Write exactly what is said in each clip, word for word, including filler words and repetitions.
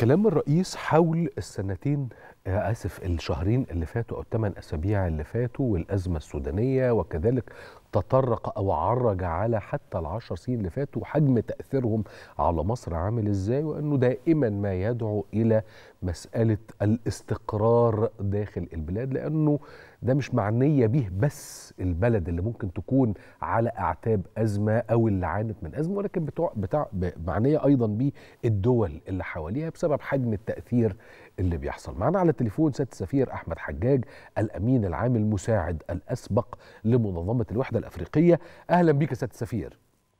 كلام الرئيس حول السنتين آسف الشهرين اللي فاتوا أو الثمان أسابيع اللي فاتوا والأزمة السودانية، وكذلك تطرق أو عرج على حتى العشر سنين اللي فاتوا وحجم تأثيرهم على مصر عامل إزاي، وأنه دائما ما يدعو إلى مسألة الاستقرار داخل البلاد، لأنه ده مش معنية به بس البلد اللي ممكن تكون على أعتاب أزمة أو اللي عانت من أزمة، ولكن بتوع بتاع معنية أيضا به الدول اللي حواليها بسبب حجم التأثير اللي بيحصل. معنا على التليفون سيادة السفير أحمد حجاج، الأمين العام المساعد الأسبق لمنظمة الوحدة الأفريقية. أهلا بيك يا سيادة السفير.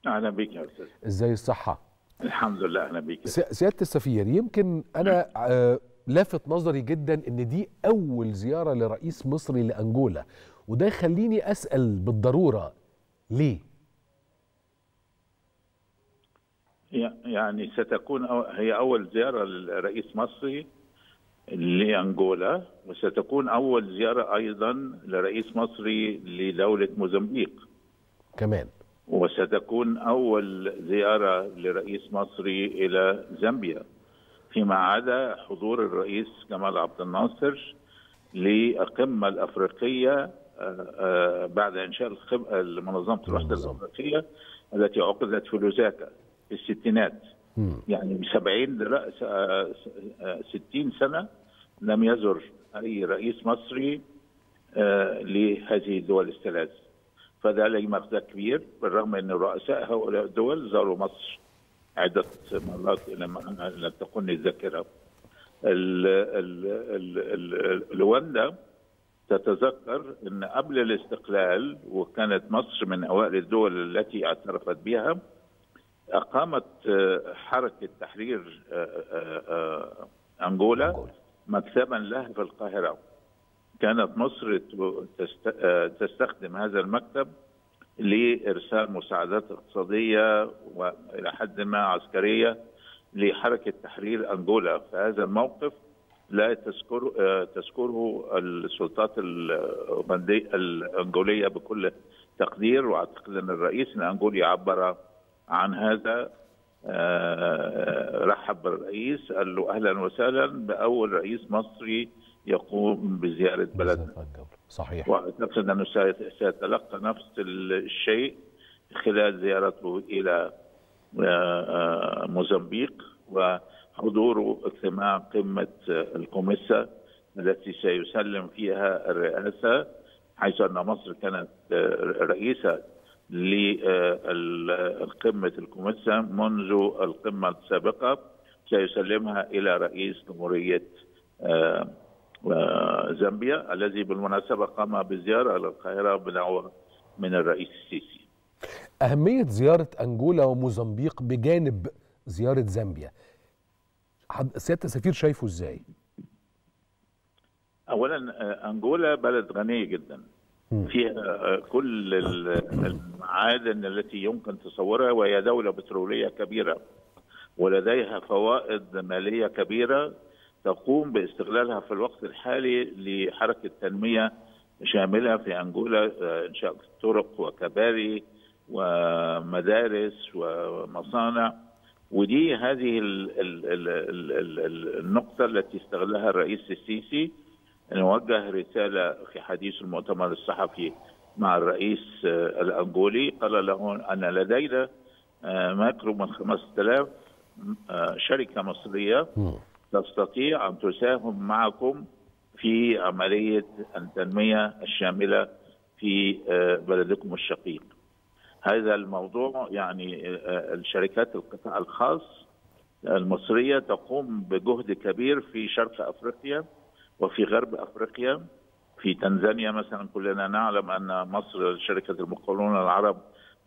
أهلا بيك يا أستاذ. إزاي الصحة؟ الحمد لله. أهلا بيك سيادة السفير. يمكن أنا آه لافت نظري جدا إن دي أول زيارة لرئيس مصري لأنجولا، وده يخليني أسأل بالضرورة ليه؟ يعني ستكون هي أول زيارة لرئيس مصري لأنجولا، وستكون أول زيارة أيضا لرئيس مصري لدولة موزمبيق كمان، وستكون أول زيارة لرئيس مصري إلى زامبيا، فيما عدا حضور الرئيس جمال عبد الناصر للقمة الأفريقية بعد إنشاء منظمة الوحدة الأفريقية التي عقدت في لوزاكا في الستينات. يعني سبعين ستين سنة لم يزر أي رئيس مصري لهذه الدول الثلاث، فده لي مغزى كبير، بالرغم أن رؤساء هؤلاء الدول زاروا مصر عدة مرات لم تكن الذاكرة. لواندا تتذكر أن قبل الاستقلال، وكانت مصر من أوائل الدول التي اعترفت بها، أقامت حركة تحرير أنجولا مكتبا لها في القاهرة. كانت مصر تستخدم هذا المكتب لإرسال مساعدات اقتصادية وإلى حد ما عسكرية لحركة تحرير أنجولا، فهذا الموقف لا تذكر تذكره السلطات الأنجولية بكل تقدير، وأعتقد أن الرئيس الأنجولي عبر عن هذا. رحب بالرئيس، قال له أهلا وسهلا بأول رئيس مصري يقوم بزيارة بلدنا. صحيح. وأعتقد أنه سيتلقى نفس الشيء خلال زيارته إلى موزمبيق وحضوره اجتماع قمة الكوميسا التي سيسلم فيها الرئاسة، حيث أن مصر كانت رئيسة لقمة الكوميسا منذ القمة السابقة، سيسلمها إلى رئيس جمهورية زامبيا الذي بالمناسبة قام بزيارة للقاهرة بدعوة من الرئيس السيسي. أهمية زيارة أنجولا وموزمبيق بجانب زيارة زامبيا، سيادة السفير شايفه إزاي؟ أولا أنجولا بلد غنية جدا، فيها كل المعادن التي يمكن تصورها، وهي دولة بترولية كبيرة ولديها فوائد مالية كبيرة تقوم باستغلالها في الوقت الحالي لحركة تنمية شاملة في أنجولا، إنشاء طرق وكباري ومدارس ومصانع، ودي هذه النقطة التي استغلها الرئيس السيسي. نوجه رسالة في حديث المؤتمر الصحفي مع الرئيس الأنجولي، قال له أن لدينا ما يقرب من خمسة آلاف شركة مصرية تستطيع أن تساهم معكم في عملية التنمية الشاملة في بلدكم الشقيق. هذا الموضوع يعني الشركات القطاع الخاص المصرية تقوم بجهد كبير في شرق أفريقيا وفي غرب أفريقيا. في تنزانيا مثلا كلنا نعلم أن مصر شركة المقاولون العرب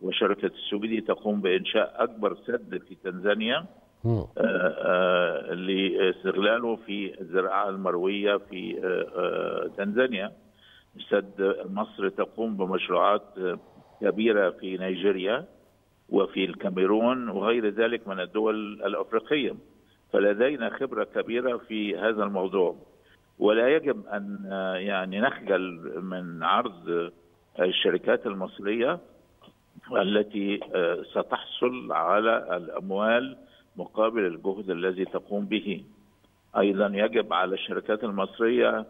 وشركة السويدي تقوم بإنشاء أكبر سد في تنزانيا لاستغلاله في الزراعة المروية في تنزانيا. سد مصر تقوم بمشروعات كبيرة في نيجيريا وفي الكاميرون وغير ذلك من الدول الأفريقية، فلدينا خبرة كبيرة في هذا الموضوع، ولا يجب أن يعني نخجل من عرض الشركات المصرية التي ستحصل على الأموال مقابل الجهد الذي تقوم به. أيضا يجب على الشركات المصرية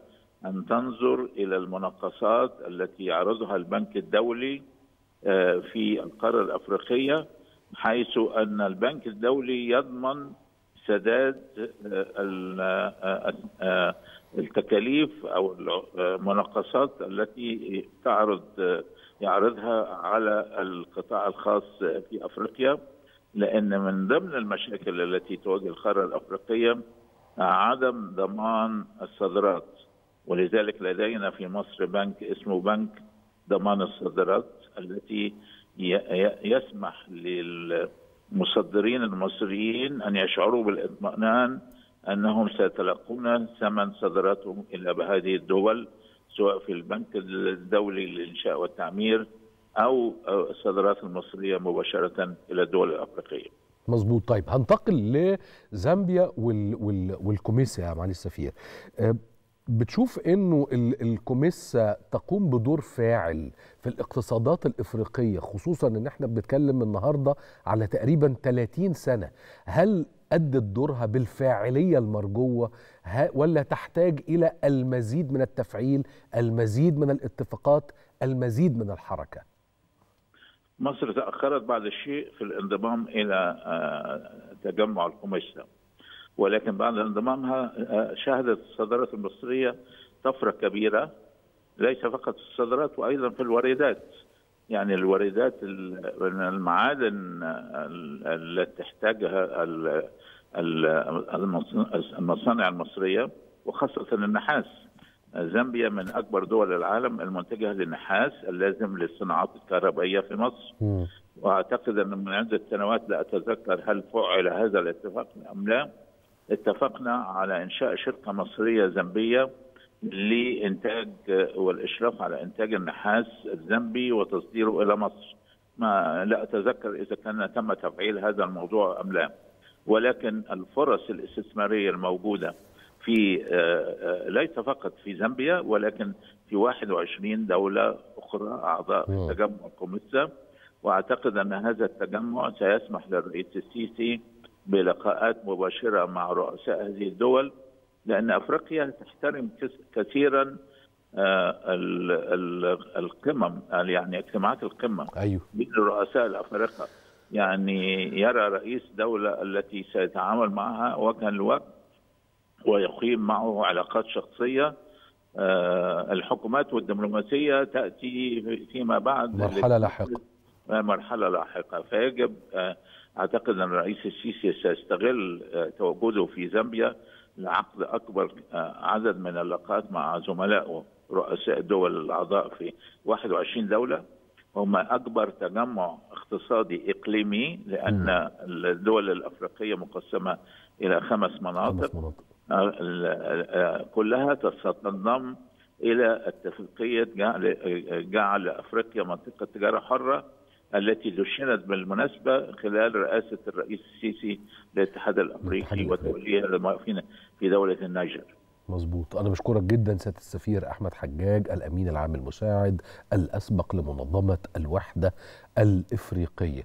أن تنظر إلى المناقصات التي يعرضها البنك الدولي في القارة الأفريقية، حيث أن البنك الدولي يضمن سداد التكاليف أو المناقصات التي تعرض يعرضها على القطاع الخاص في أفريقيا، لأن من ضمن المشاكل التي تواجه القارة الأفريقية عدم ضمان الصادرات، ولذلك لدينا في مصر بنك اسمه بنك ضمان الصادرات التي يسمح للمصدرين المصريين أن يشعروا بالاطمئنان أنهم سيتلقون ثمن صادراتهم إلى هذه الدول، سواء في البنك الدولي للانشاء والتعمير أو الصادرات المصرية مباشرة إلى الدول الأفريقية. مظبوط. طيب هنتقل لزامبيا وال... وال... والكوميسا يا معالي السفير. بتشوف انه الكوميسا تقوم بدور فاعل في الاقتصادات الافريقيه، خصوصا ان احنا بنتكلم النهارده على تقريبا ثلاثين سنة، هل أدت دورها بالفاعليه المرجوه ولا تحتاج الى المزيد من التفعيل، المزيد من الاتفاقات، المزيد من الحركه؟ مصر تأخرت بعض الشيء في الانضمام إلى تجمع الكوميسا، ولكن بعد انضمامها شهدت الصادرات المصرية طفرة كبيرة، ليس فقط في الصادرات وأيضا في الواردات. يعني الواردات المعادن التي تحتاجها المصانع المصرية وخاصة النحاس. زامبيا من أكبر دول العالم المنتجة للنحاس اللازم للصناعات الكهربائية في مصر، وأعتقد أن من عدة سنوات، لا أتذكر هل فعل هذا الاتفاق أم لا، اتفقنا على إنشاء شركة مصرية زامبية لإنتاج والإشراف على إنتاج النحاس الزامبي وتصديره إلى مصر. ما لا أتذكر إذا كان تم تفعيل هذا الموضوع أم لا، ولكن الفرص الاستثمارية الموجودة في ليس فقط في زامبيا ولكن في واحد وعشرين دولة أخرى أعضاء في تجمع الكوميسا، وأعتقد أن هذا التجمع سيسمح للرئيس السيسي بلقاءات مباشرة مع رؤساء هذه الدول، لأن أفريقيا تحترم كثيرا القمم، يعني اجتماعات القمة أيوه. بين رؤساء الأفارقة، يعني يرى رئيس دولة التي سيتعامل معها وجها لوجه ويقيم معه علاقات شخصية. الحكومات والدبلوماسية تأتي فيما بعد مرحلة لاحقة مرحلة لاحقة فيجب أعتقد أن الرئيس السيسي سيستغل تواجده في زامبيا لعقد أكبر عدد من اللقاءات مع زملائه رؤساء الدول الأعضاء في واحد وعشرين دولة، وهم أكبر تجمع اقتصادي إقليمي، لأن الدول الأفريقية مقسمة إلى خمس مناطق كلها ستنضم إلى اتفاقية جعل أفريقيا منطقة تجارة حرة التي دشنت بالمناسبة خلال رئاسة الرئيس السيسي للاتحاد الأمريكي وتوليها الموافين في دولة النيجر. مظبوط. أنا بشكرك جدا سيادة السفير أحمد حجاج، الأمين العام المساعد الأسبق لمنظمة الوحدة الأفريقية.